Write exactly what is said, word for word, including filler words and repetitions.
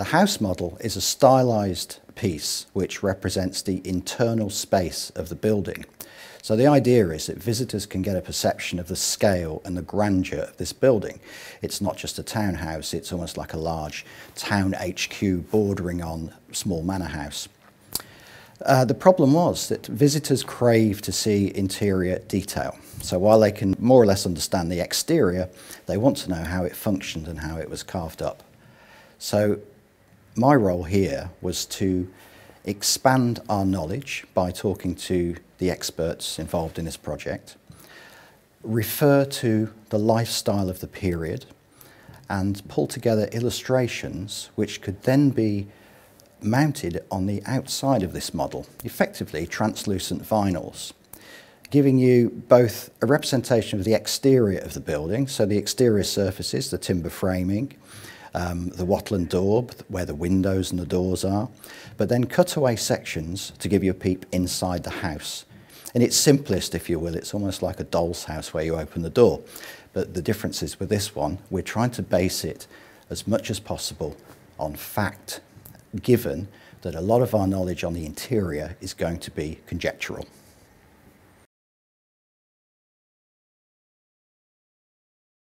The house model is a stylized piece which represents the internal space of the building. So the idea is that visitors can get a perception of the scale and the grandeur of this building. It's not just a townhouse, it's almost like a large town H Q bordering on small manor house. Uh, the problem was that visitors crave to see interior detail. So while they can more or less understand the exterior, they want to know how it functioned and how it was carved up. So my role here was to expand our knowledge by talking to the experts involved in this project, refer to the lifestyle of the period, and pull together illustrations which could then be mounted on the outside of this model, effectively translucent vinyls, giving you both a representation of the exterior of the building, so the exterior surfaces, the timber framing, um, the wattle and daub, where the windows and the doors are, but then cutaway sections to give you a peep inside the house. In its simplest, if you will, it's almost like a doll's house where you open the door. But the difference is with this one, we're trying to base it as much as possible on fact, given that a lot of our knowledge on the interior is going to be conjectural.